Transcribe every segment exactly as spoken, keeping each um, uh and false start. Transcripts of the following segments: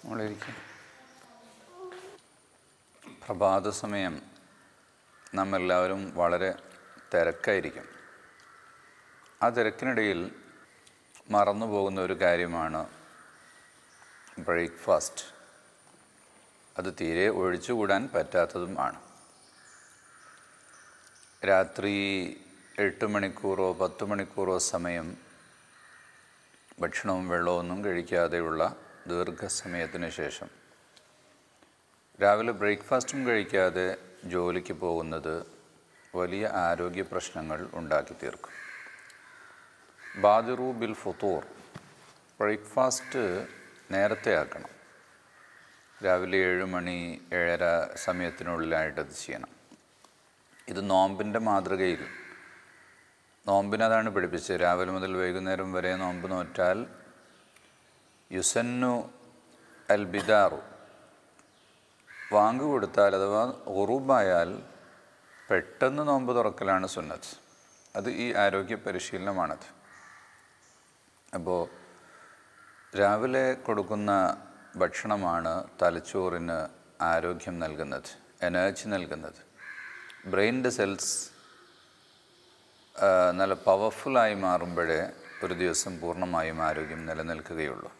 നമ്മളിരിക്കും. പ്രഭാത സമയം നാം എല്ലാവരും വളരെ തിരക്കായിരിക്കും. ആ തിരക്കിനിടയിൽ മറന്നു പോകുന്ന ഒരു കാര്യമാണ് ബ്രേക്ക്ഫാസ്റ്റ്. അത് തീരെ ഒഴിച്ചുകൂടാൻ പറ്റാത്തതും ആണ്. രാത്രി എട്ട് മണിക്കൂറോ പത്ത് മണിക്കൂറോ സമയം ഭക്ഷണവും വെള്ളമൊന്നും കഴിക്കാതെയുള്ള ദീർഘസമയത്തിന് ശേഷം രാവിലെ ബ്രേക്ക്ഫാസ്റ്റും കഴിക്കാതെ ജോലിക്ക് പോകുന്നത് വലിയ ആരോഗ്യ പ്രശ്നങ്ങൾ ഉണ്ടാക്കി തീർക്കും. ബാദിറു ബിൽ ഫുതൂർ, ബ്രേക്ക്ഫാസ്റ്റ് നേരത്തെ ആക്കണം. രാവിലെ ഏഴ് മണി ഏഴര സമയത്തിനുള്ളിലായിട്ടത് ചെയ്യണം. ഇത് നോമ്പിൻ്റെ മാതൃകയിൽ നോമ്പിനതാണ് പഠിപ്പിച്ചത്. രാവിലെ മുതൽ വൈകുന്നേരം വരെ നോമ്പ് നോറ്റാൽ യുസന്നു അൽ ബിദാറു, വാങ്ങു കൊടുത്താൽ അഥവാ ഉറൂബായാൽ പെട്ടെന്ന് നോമ്പ് തുറക്കലാണ് സുന്നത്ത്. അത് ഈ ആരോഗ്യ പരിശീലനമാണത്. അപ്പോൾ രാവിലെ കൊടുക്കുന്ന ഭക്ഷണമാണ് തലച്ചോറിന് ആരോഗ്യം നൽകുന്നത്, എനർജി നൽകുന്നത്. ബ്രെയിനിൻ്റെ സെൽസ് നല്ല പവർഫുള്ളായി മാറുമ്പോഴേ ഒരു ദിവസം പൂർണ്ണമായും ആരോഗ്യം നിലനിൽക്കുകയുള്ളൂ.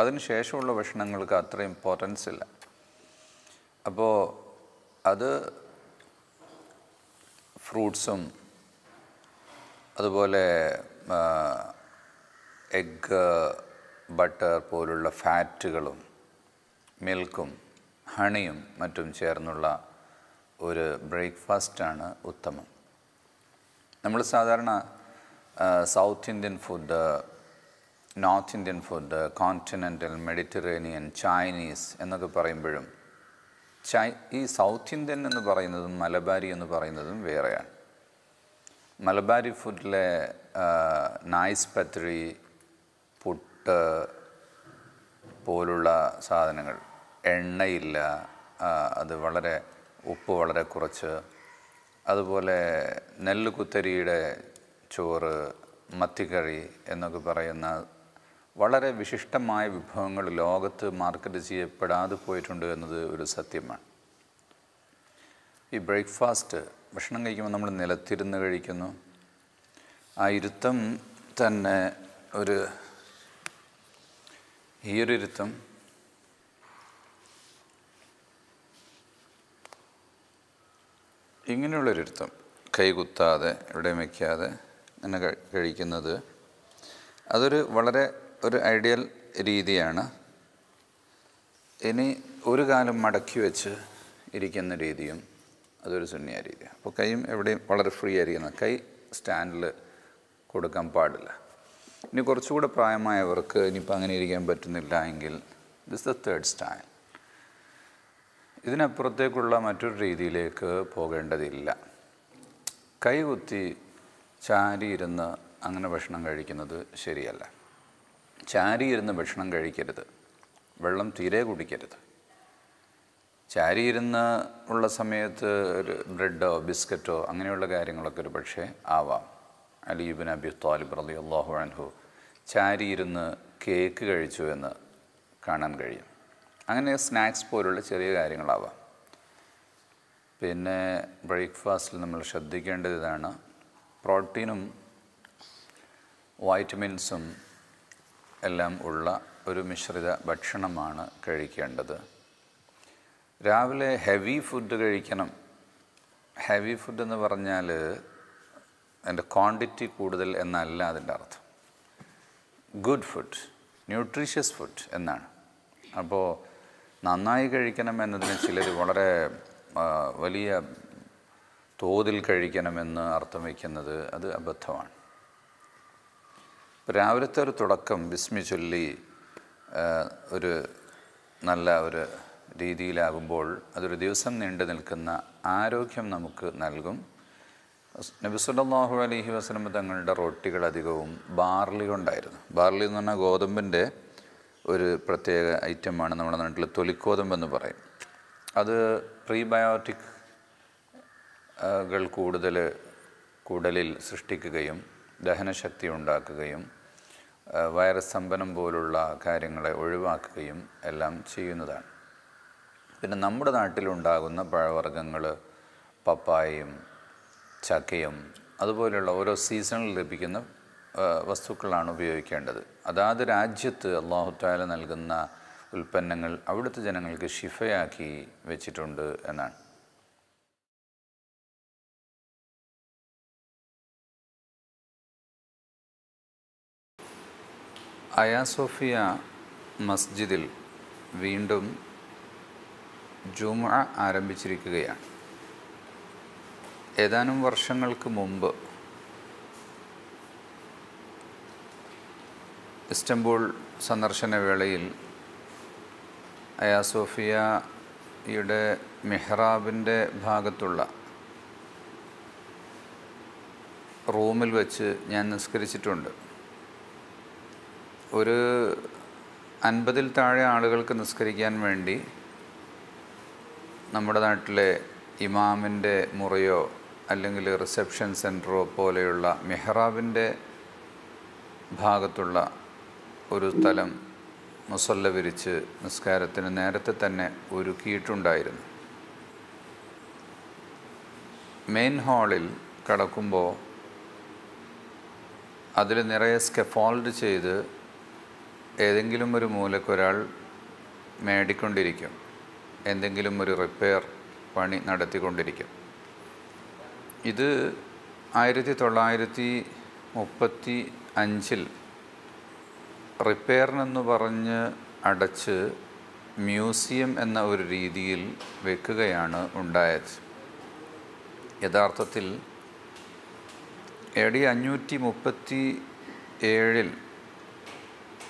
അതിനുശേഷമുള്ള ഭക്ഷണങ്ങൾക്ക് അത്ര ഇമ്പോർട്ടൻസ് ഇല്ല. അപ്പോൾ അത് ഫ്രൂട്ട്സും അതുപോലെ എഗ്ഗ്, ബട്ടർ പോലുള്ള ഫാറ്റുകളും മിൽക്കും ഹണിയും മറ്റും ചേർന്നുള്ള ഒരു ബ്രേക്ക്ഫാസ്റ്റാണ് ഉത്തമം. നമ്മൾ സാധാരണ south Indian food, north Indian food, continental, Mediterranean, Chinese എന്നൊക്കെ പറയുമ്പോഴും ചൈ ഈ സൗത്ത് ഇന്ത്യൻ എന്ന് പറയുന്നതും മലബാരി എന്ന് പറയുന്നതും വേറെയാണ്. മലബാരി ഫുഡിലെ നൈസ് പത്തിരി, പുട്ട് പോലുള്ള സാധനങ്ങൾ, എണ്ണയില്ല, അത് വളരെ ഉപ്പ് വളരെ കുറച്ച്, അതുപോലെ നെല്ല് കുത്തരിയുടെ ചോറ്, മത്തിക്കറി എന്നൊക്കെ പറയുന്ന വളരെ വിശിഷ്ടമായ വിഭവങ്ങൾ ലോകത്ത് മാർക്കറ്റ് ചെയ്യപ്പെടാതെ പോയിട്ടുണ്ട് എന്നത് ഒരു സത്യമാണ്. ഈ ബ്രേക്ക്ഫാസ്റ്റ് ഭക്ഷണം കഴിക്കുമ്പോൾ നമ്മൾ നിലത്തിരുന്ന് കഴിക്കുന്നു. ആ ഇരുത്തം തന്നെ ഒരു ഈയൊരു ഇരുത്തം ഇങ്ങനെയുള്ളൊരിരുത്തം, കൈകുത്താതെ എവിടെയും വയ്ക്കാതെ അങ്ങനെ കഴിക്കുന്നത് അതൊരു വളരെ ഒരു ഐഡിയൽ രീതിയാണ്. ഇനി ഒരു കാലം മടക്കി വെച്ച് ഇരിക്കുന്ന രീതിയും അതൊരു സുന്നിയ രീതിയാണ്. അപ്പോൾ കൈയും എവിടെയും വളരെ ഫ്രീ ആയിരിക്കുന്നത്, കൈ സ്റ്റാൻഡിൽ കൊടുക്കാൻ പാടില്ല. ഇനി കുറച്ചുകൂടെ പ്രായമായവർക്ക് ഇനിയിപ്പോൾ അങ്ങനെ ഇരിക്കാൻ പറ്റുന്നില്ല എങ്കിൽ ദിസ് ദ തേർഡ് സ്റ്റാൻഡ്. ഇതിനപ്പുറത്തേക്കുള്ള മറ്റൊരു രീതിയിലേക്ക് പോകേണ്ടതില്ല. കൈകുത്തി ചാരിയിരുന്ന് അങ്ങനെ ഭക്ഷണം കഴിക്കുന്നത് ശരിയല്ല. ചാരിയിരുന്ന് ഭക്ഷണം കഴിക്കരുത്, വെള്ളം തീരെ കുടിക്കരുത്. ചാരിയിരുന്ന് ഉള്ള സമയത്ത് ഒരു ബ്രെഡോ ബിസ്ക്കറ്റോ അങ്ങനെയുള്ള കാര്യങ്ങളൊക്കെ ഒരു പക്ഷേ ആവാം. അലി ഇബ്നു അബീ ത്വാലിബ് റളിയല്ലാഹു അൻഹു ചാരിയിരുന്ന് കേക്ക് കഴിച്ചു എന്ന് കാണാൻ കഴിയും. അങ്ങനെ സ്നാക്സ് പോലുള്ള ചെറിയ കാര്യങ്ങളാവാം. പിന്നെ ബ്രേക്ക്ഫാസ്റ്റിൽ നമ്മൾ ശ്രദ്ധിക്കേണ്ടത് ഇതാണ്. പ്രോട്ടീനും വൈറ്റമിൻസും എല്ലാം ഉള്ള ഒരു മിശ്രിത ഭക്ഷണമാണ് കഴിക്കേണ്ടത്. രാവിലെ ഹെവി ഫുഡ് കഴിക്കണം. ഹെവി ഫുഡ് എന്ന് പറഞ്ഞാൽ അതിൻ്റെ ക്വാണ്ടിറ്റി കൂടുതൽ എന്നല്ല അതിൻ്റെ അർത്ഥം. ഗുഡ് ഫുഡ്, ന്യൂട്രീഷ്യസ് ഫുഡ് എന്നാണ്. അപ്പോൾ നന്നായി കഴിക്കണം എന്നതിന് ചിലർ വളരെ വലിയ തോതിൽ കഴിക്കണമെന്ന് അർത്ഥം വയ്ക്കുന്നത് അത് അബദ്ധമാണ്. രാവിലത്തെ ഒരു തുടക്കം ബിസ്മി ചൊല്ലി ഒരു നല്ല ഒരു രീതിയിലാകുമ്പോൾ അതൊരു ദിവസം നീണ്ടു നിൽക്കുന്ന ആരോഗ്യം നമുക്ക് നൽകും. നബി സല്ലല്ലാഹു അലൈഹി വസല്ലം തങ്ങളുടെ റൊട്ടികൾ അധികവും ബാർലി കൊണ്ടായിരുന്നു. ബാർലി എന്ന് പറഞ്ഞാൽ ഗോതമ്പിൻ്റെ ഒരു പ്രത്യേക ഐറ്റമാണ്. നമ്മുടെ നാട്ടിൽ തൊലിക്കോതമ്പെന്ന് പറയും. അത് പ്രീബയോട്ടിക്കുകൾ കൂടുതൽ കുടലിൽ സൃഷ്ടിക്കുകയും ദഹനശക്തി ഉണ്ടാക്കുകയും വൈറസ് സംഭരണം പോലുള്ള കാര്യങ്ങളെ ഒഴിവാക്കുകയും എല്ലാം ചെയ്യുന്നതാണ്. പിന്നെ നമ്മുടെ നാട്ടിലുണ്ടാകുന്ന പഴവർഗ്ഗങ്ങൾ പപ്പായയും ചക്കയും അതുപോലെയുള്ള ഓരോ സീസണിൽ ലഭിക്കുന്ന വസ്തുക്കളാണ് ഉപയോഗിക്കേണ്ടത്. അതാത് രാജ്യത്ത് അല്ലാഹു തആല നൽകുന്ന ഉൽപ്പന്നങ്ങൾ അവിടുത്തെ ജനങ്ങൾക്ക് ശിഫയാക്കി വെച്ചിട്ടുണ്ട് എന്നാണ്. അയാസോഫിയ മസ്ജിദിൽ വീണ്ടും ജുമുഅ ആരംഭിച്ചിരിക്കുകയാണ്. ഏതാനും വർഷങ്ങൾക്ക് മുമ്പ് ഇസ്തംബൂൾ സന്ദർശനവേളയിൽ അയാസോഫിയയുടെ മെഹ്റാബിൻ്റെ ഭാഗത്തുള്ള റൂമിൽ വെച്ച് ഞാൻ നിസ്കരിച്ചിട്ടുണ്ട്. ഒരു അൻപതിൽ താഴെ ആളുകൾക്ക് നിസ്കരിക്കാൻ വേണ്ടി നമ്മുടെ നാട്ടിലെ ഇമാമിൻ്റെ മുറിയോ അല്ലെങ്കിൽ റിസപ്ഷൻ സെൻറ്ററോ പോലെയുള്ള മെഹ്റാബിൻ്റെ ഭാഗത്തുള്ള ഒരു സ്ഥലം മുസല്ല വിരിച്ച് നിസ്കാരത്തിന് നേരത്തെ തന്നെ ഒരുക്കിയിട്ടുണ്ടായിരുന്നു. മെയിൻ ഹാളിൽ കടക്കുമ്പോൾ അതിൽ നിറയെ സ്കെഫോൾഡ് ചെയ്ത് ഏതെങ്കിലും ഒരു മൂലക്കൊരാൾ മേടിക്കൊണ്ടിരിക്കും, എന്തെങ്കിലും ഒരു റിപ്പയർ പണി നടത്തിക്കൊണ്ടിരിക്കും. ഇത് ആയിരത്തി തൊള്ളായിരത്തി മുപ്പത്തി അഞ്ചിൽ റിപ്പയറിനെന്ന് പറഞ്ഞ് അടച്ച് മ്യൂസിയം എന്ന ഒരു രീതിയിൽ വെക്കുകയാണ് ഉണ്ടായത്. യഥാർത്ഥത്തിൽ എ ഡി അഞ്ഞൂറ്റി മുപ്പത്തി ഏഴിൽ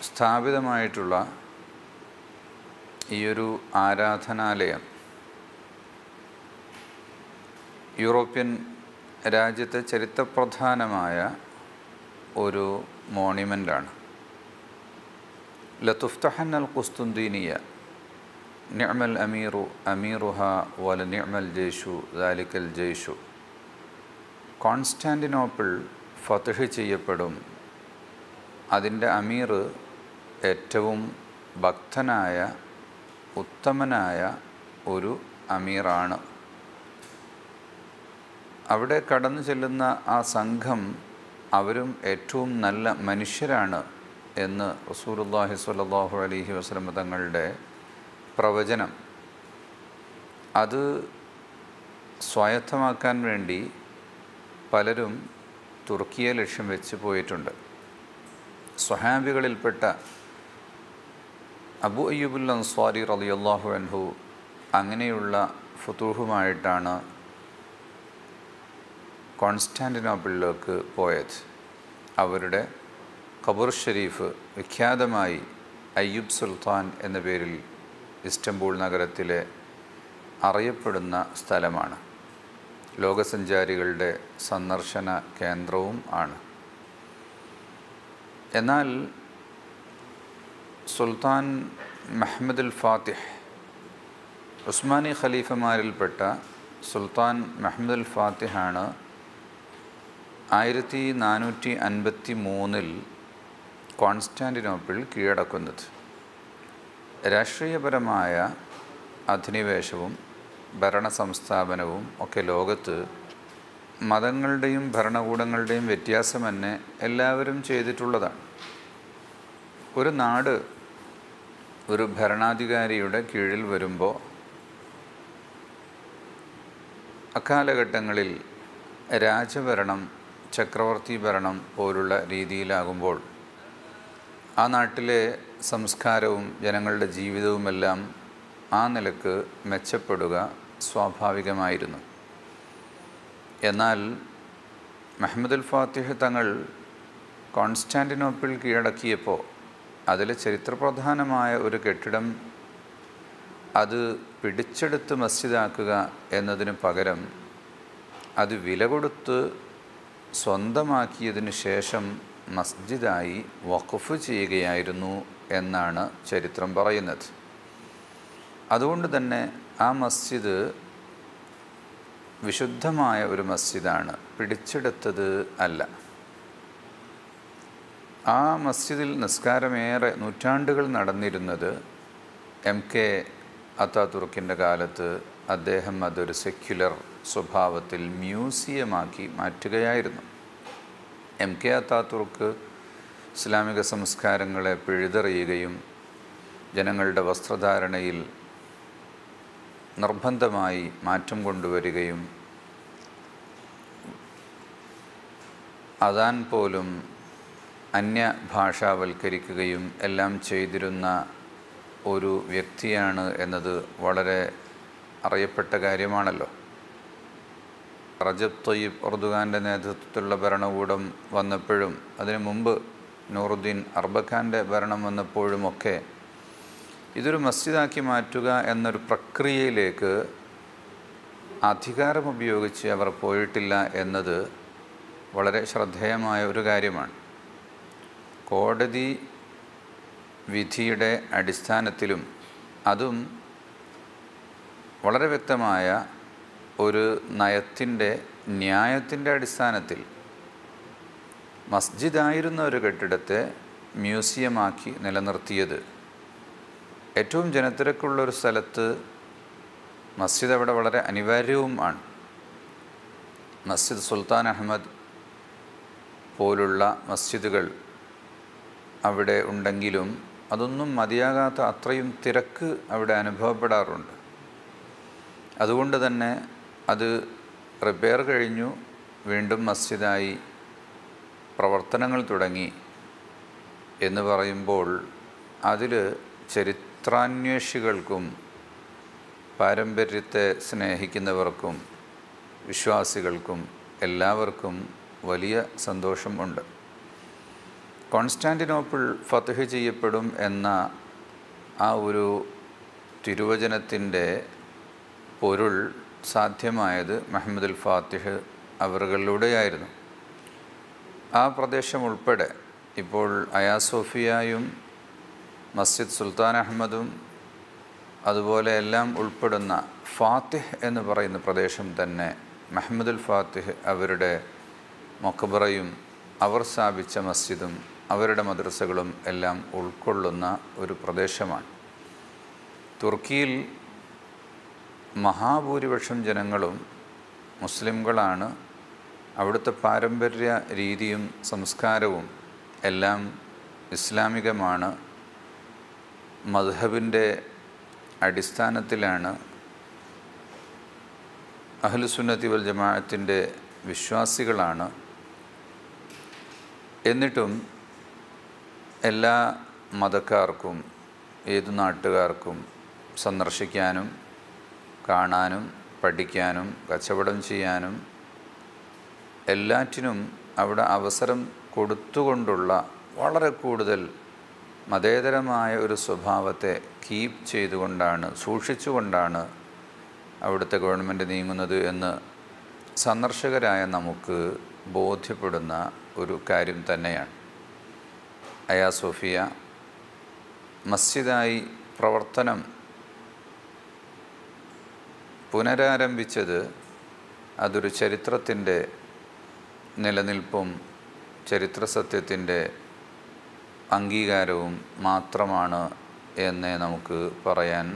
സ്ഥാപിതമായിട്ടുള്ള ഈയൊരു ആരാധനാലയം യൂറോപ്യൻ രാജ്യത്തെ ചരിത്രപ്രധാനമായ ഒരു മോണ്യുമെൻ്റാണ്. ലതുഫ്തഹന്നൽ ഖുസ്തുന്തീനിയ നിഅമൽ അമീറു അമീറുഹ വല നിഅമൽ ജയ്ഷു ദാലിക്കൽ ജയ്ഷു. കോൺസ്റ്റാൻറ്റിനോപ്പിൾ ഫതഹ് ചെയ്യപ്പെടും, അതിൻ്റെ അമീർ ഏറ്റവും ഭക്തനായ ഉത്തമനായ ഒരു അമീറാണ്. അവിടെ കടന്നു ചെല്ലുന്ന ആ സംഘം അവരും ഏറ്റവും നല്ല മനുഷ്യരാണ് എന്ന് റസൂലുള്ളാഹി സ്വല്ലല്ലാഹു അലൈഹി വസല്ലം തങ്ങളുടെ പ്രവചനം. അത് സ്വായത്തമാക്കാൻ വേണ്ടി പലരും തുർക്കിയെ ലക്ഷ്യം വെച്ച് പോയിട്ടുണ്ട്. സ്വഹാബികളിൽപ്പെട്ട അബു അയ്യൂബ് അൽ-അൻസാരി റളിയല്ലാഹു അൻഹു അങ്ങനെയുള്ള ഫുതൂഹുമായിട്ടാണ് കോൺസ്റ്റാൻറ്റിനോപ്പിളിലേക്ക് പോയത്. അവരുടെ ഖബർ ഷരീഫ് വിഖ്യാതമായി അയ്യൂബ് സുൽത്താൻ എന്ന പേരിൽ ഇസ്തംബൂൾ നഗരത്തിലെ അറിയപ്പെടുന്ന സ്ഥലമാണ്. ലോകസഞ്ചാരികളുടെ സന്ദർശന കേന്ദ്രവും ആണ്. എന്നാൽ സുൽത്താൻ മഹ്മദ് അൽ ഫാത്തിഹ്, ഉസ്മാനി ഖലീഫമാരിൽപ്പെട്ട സുൽത്താൻ മഹ്മദ് അൽ ഫാത്തിഹാണ് ആയിരത്തി നാനൂറ്റി അൻപത്തി മൂന്നിൽ കോൺസ്റ്റാൻറ്റിനോപ്പിൾ കീഴടക്കുന്നത്. രാഷ്ട്രീയപരമായ അധിനിവേശവും ഭരണ സംസ്ഥാപനവും ഒക്കെ ലോകത്ത് മതങ്ങളുടെയും ഭരണകൂടങ്ങളുടെയും വ്യത്യാസം തന്നെ എല്ലാവരും ചെയ്തിട്ടുള്ളതാണ്. ഒരു നാട് ഒരു ഭരണാധികാരിയുടെ കീഴിൽ വരുമ്പോൾ അക്കാലഘട്ടങ്ങളിൽ രാജഭരണം ചക്രവർത്തി ഭരണം പോലുള്ള രീതിയിലാകുമ്പോൾ ആ നാട്ടിലെ സംസ്കാരവും ജനങ്ങളുടെ ജീവിതവുമെല്ലാം ആ നിലക്ക് മെച്ചപ്പെടുക സ്വാഭാവികമായിരുന്നു. എന്നാൽ മഹ്മദ് അൽ ഫാത്തിഹ് തങ്ങൾ കോൺസ്റ്റാൻറ്റിനോപ്പിൾ കീഴടക്കിയപ്പോൾ അതിൽ ചരിത്രപ്രധാനമായ ഒരു കെട്ടിടം അത് പിടിച്ചെടുത്ത് മസ്ജിദാക്കുക എന്നതിന് പകരം അത് വില കൊടുത്ത് സ്വന്തമാക്കിയതിന് ശേഷം മസ്ജിദായി വഖഫ് ചെയ്യുകയായിരുന്നു എന്നാണ് ചരിത്രം പറയുന്നത്. അതുകൊണ്ട് തന്നെ ആ മസ്ജിദ് വിശുദ്ധമായ ഒരു മസ്ജിദാണ്, പിടിച്ചെടുത്തത് അല്ല. ആ മസ്ജിദിൽ നിസ്കാരമേറെ നൂറ്റാണ്ടുകൾ നടന്നിരുന്നത് എം കെ അത്താതുർക്കിൻ്റെ കാലത്ത് അദ്ദേഹം അതൊരു സെക്യുലർ സ്വഭാവത്തിൽ മ്യൂസിയമാക്കി മാറ്റുകയായിരുന്നു. എം കെ അത്താതുർക്ക് ഇസ്ലാമിക സംസ്കാരങ്ങളെ പിഴുതെറിയുകയും ജനങ്ങളുടെ വസ്ത്രധാരണയിൽ നിർബന്ധമായി മാറ്റം കൊണ്ടുവരികയും അദാൻ പോലും അന്യഭാഷാവൽക്കരിക്കുകയും എല്ലാം ചെയ്തിരുന്ന ഒരു വ്യക്തിയാണ് എന്നത് വളരെ അറിയപ്പെട്ട കാര്യമാണല്ലോ. റജബ് തയ്യിബ് എർദോഗാൻ്റെ നേതൃത്വത്തിലുള്ള ഭരണകൂടം വന്നപ്പോഴും അതിനു മുമ്പ് നൂറുദ്ദീൻ അർബഖാൻ്റെ ഭരണം വന്നപ്പോഴുമൊക്കെ ഇതൊരു മസ്ജിദാക്കി മാറ്റുക എന്നൊരു പ്രക്രിയയിലേക്ക് അധികാരമുപയോഗിച്ച് അവർ പോയിട്ടില്ല എന്നത് വളരെ ശ്രദ്ധേയമായ ഒരു കാര്യമാണ്. കോടതി വിധിയുടെ അടിസ്ഥാനത്തിലും അതും വളരെ വ്യക്തമായ ഒരു നയത്തിൻ്റെ ന്യായത്തിൻ്റെ അടിസ്ഥാനത്തിൽ മസ്ജിദായിരുന്ന ഒരു കെട്ടിടത്തെ മ്യൂസിയമാക്കി നിലനിർത്തിയത്, ഏറ്റവും ജനത്തിരക്കുള്ളൊരു സ്ഥലത്ത് മസ്ജിദ് അവിടെ വളരെ അനിവാര്യവുമാണ്. മസ്ജിദ് സുൽത്താൻ അഹമ്മദ് പോലുള്ള മസ്ജിദുകൾ അവിടെ ഉണ്ടെങ്കിലും അതൊന്നും മതിയാകാത്ത അത്രയും തിരക്ക് അവിടെ അനുഭവപ്പെടാറുണ്ട്. അതുകൊണ്ട് തന്നെ അത് റിപ്പയർ കഴിഞ്ഞു വീണ്ടും മസ്ജിദായി പ്രവർത്തനങ്ങൾ തുടങ്ങി എന്ന് പറയുമ്പോൾ അതിൽ ചരിത്രാന്വേഷികൾക്കും പാരമ്പര്യത്തെ സ്നേഹിക്കുന്നവർക്കും വിശ്വാസികൾക്കും എല്ലാവർക്കും വലിയ സന്തോഷമുണ്ട്. കോൺസ്റ്റാന്റിനോപ്പിൾ ഫത്ഹ് ചെയ്യപ്പെടും എന്ന ആ ഒരു തിരുവചനത്തിൻ്റെ പൊരുൾ സാധ്യമായത് മഹ്മദ് അൽ ഫാത്തിഹ് അവറുകളിലൂടെയായിരുന്നു. ആ പ്രദേശം ഉൾപ്പെടെ ഇപ്പോൾ അയാസോഫിയയും മസ്ജിദ് സുൽത്താൻ അഹമ്മദും അതുപോലെ എല്ലാം ഉൾപ്പെടുന്ന ഫാത്തിഹ് എന്ന് പറയുന്ന പ്രദേശം തന്നെ മഹ്മദ് അൽ ഫാത്തിഹ് അവരുടെ മഖ്ബറയും അവർ സ്ഥാപിച്ച മസ്ജിദും അവരുടെ മദ്രസകളും എല്ലാം ഉൾക്കൊള്ളുന്ന ഒരു പ്രദേശമാണ്. തുർക്കിയിൽ മഹാഭൂരിപക്ഷം ജനങ്ങളും മുസ്ലിംകളാണ്. അവിടുത്തെ പാരമ്പര്യ രീതിയും സംസ്കാരവും എല്ലാം ഇസ്ലാമികമാണ്. മദ്ഹബിൻ്റെ അടിസ്ഥാനത്തിലാണ് അഹ്ലുസുന്നത്തി വൽ ജമാഅത്തിൻ്റെ വിശ്വാസികളാണ്. എന്നിട്ടും എല്ലാ മതക്കാർക്കും ഏതു നാട്ടുകാർക്കും സന്ദർശിക്കാനും കാണാനും പഠിക്കാനും കച്ചവടം ചെയ്യാനും എല്ലാറ്റിനും അവിടെ അവസരം കൊടുത്തുകൊണ്ടുള്ള വളരെ കൂടുതൽ മതേതരമായ ഒരു സ്വഭാവത്തെ കീപ്പ് ചെയ്തുകൊണ്ടാണ് സൂക്ഷിച്ചുകൊണ്ടാണ് അവിടുത്തെ ഗവൺമെൻറ് നീങ്ങുന്നത് എന്ന് സന്ദർശകരായ നമുക്ക് ബോധ്യപ്പെടുന്ന ഒരു കാര്യം തന്നെയാണ്. അയാസോഫിയ മസ്ജിദായി പ്രവർത്തനം പുനരാരംഭിച്ചത് അതൊരു ചരിത്രത്തിൻ്റെ നിലനിൽപ്പും ചരിത്രസത്യത്തിൻ്റെ അംഗീകാരവും മാത്രമാണ് എന്നേ നമുക്ക് പറയാൻ